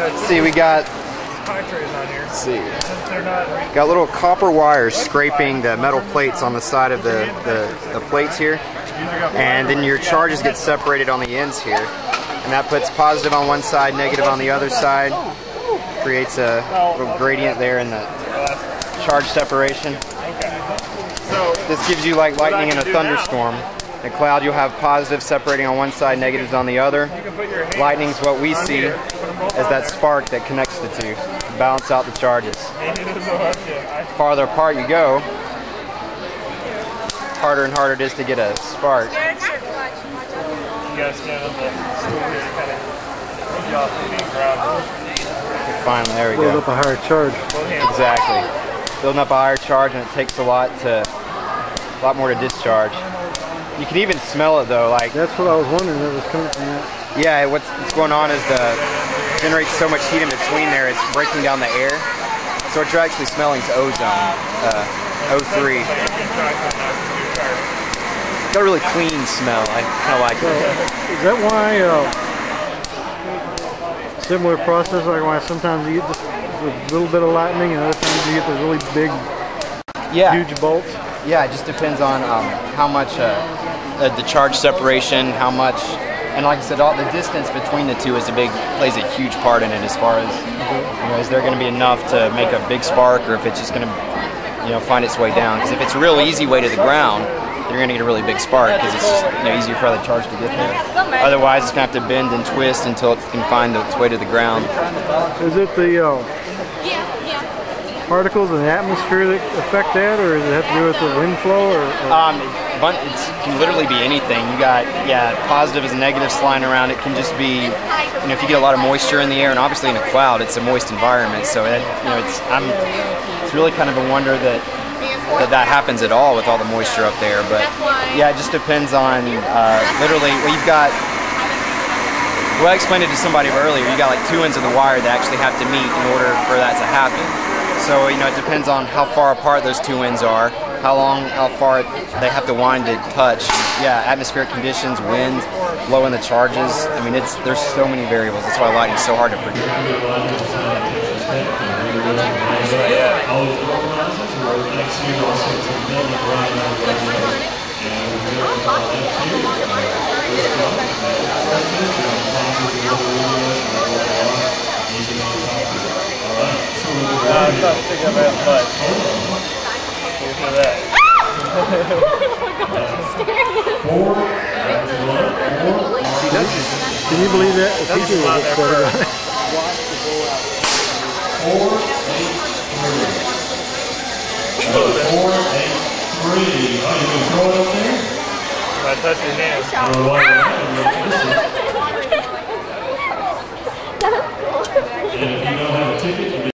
Let's see, we got pie trays on here. Let's see, since they're not got little copper wires scraping the metal plates on the side of the plates here, and then your charges get separated on the ends here, and that puts positive on one side, negative on the other side. Creates a little gradient there in the charge separation. This gives you like lightning in a thunderstorm. In a cloud, you'll have positives separating on one side, negatives on the other. Lightning's what we see as that spark that connects the two, to balance out the charges. Farther apart you go, harder and harder it is to get a spark. Finally, there we go. Build up a higher charge. Exactly. Building up a higher charge, and it takes a lot more to discharge. You can even smell it though, like that's what I was wondering. It was coming from that. Yeah, what's going on is it generates so much heat in between there, it's breaking down the air. So what you're actually smelling is ozone, O3. It's got a really clean smell. I kind of like it. Is that why? Similar process, like why sometimes you get this little bit of lightning, and other times you get the really big, huge bolts. Yeah, it just depends on how much the charge separation, how much, and like I said, all the distance between the two is plays a huge part in it. As far as is there going to be enough to make a big spark, or if it's just going to, find its way down? Because if it's a real easy way to the ground, you're going to get a really big spark because it's just, easier for the charge to get there. Otherwise, it's going to have to bend and twist until it can find its way to the ground. Is it the particles in the atmosphere that affect that, or does it have to do with the wind flow? It can literally be anything. You got positives and negatives flying around. It can just be if you get a lot of moisture in the air, and obviously in a cloud, it's a moist environment. So that, it's really kind of a wonder that happens at all with all the moisture up there, but yeah, it just depends on literally. Well, you've got. Well, I explained it to somebody earlier. You got like two ends of the wire that actually have to meet in order for that to happen. So it depends on how far apart those two ends are, how far they have to wind to touch. Yeah, atmospheric conditions, wind, blowing the charges. There's so many variables. That's why lighting's so hard to predict. Can you believe that? If I touch your hand.